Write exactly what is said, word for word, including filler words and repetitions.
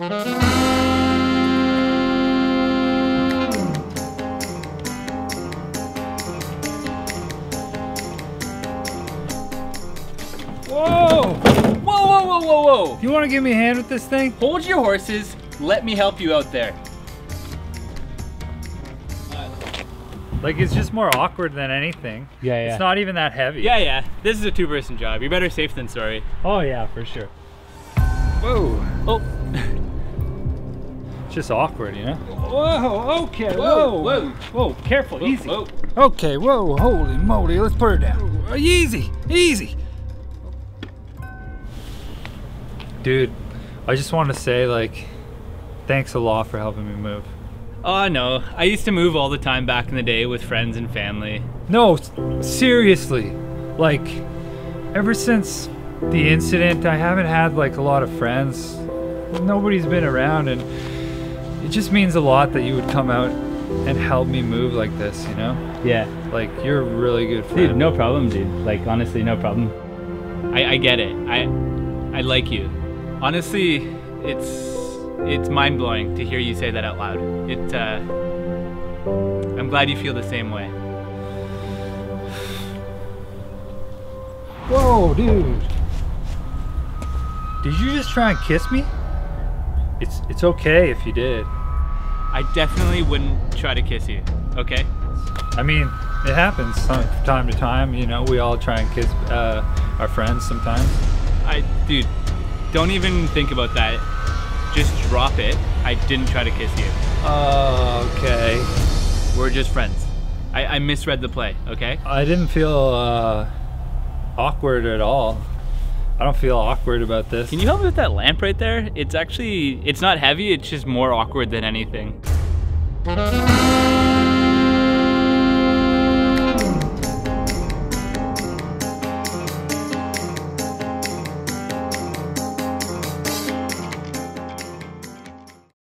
Whoa! Whoa, whoa, whoa, whoa, whoa! You want to give me a hand with this thing? Hold your horses. Let me help you out there. Like, it's just more awkward than anything. Yeah, yeah. It's not even that heavy. Yeah, yeah. This is a two-person job. You're better safe than sorry. Oh, yeah, for sure. Whoa. Oh. It's just awkward, you know? Whoa, okay. Whoa, whoa. Whoa, whoa. Careful, whoa, easy. Whoa. Okay, whoa, holy moly. Let's put her down. Easy, easy. Dude, I just want to say, like, thanks a lot for helping me move. Oh no, I used to move all the time back in the day with friends and family. No, seriously. Like, ever since the incident, I haven't had like a lot of friends. Nobody's been around, and it just means a lot that you would come out and help me move like this, you know? Yeah. Like, you're a really good friend. Dude, no problem, dude. Like, honestly, no problem. I, I get it. I, I like you. Honestly, it's... it's mind-blowing to hear you say that out loud. It, uh, I'm glad you feel the same way. Whoa, dude. Did you just try and kiss me? It's, it's okay if you did. I definitely wouldn't try to kiss you, okay? I mean, it happens from time to time, you know, we all try and kiss uh, our friends sometimes. I, dude, don't even think about that. Just drop it. I didn't try to kiss you. Oh, okay. We're just friends. I, I misread the play, okay? I didn't feel uh, awkward at all. I don't feel awkward about this. Can you help me with that lamp right there? It's actually, it's not heavy, it's just more awkward than anything.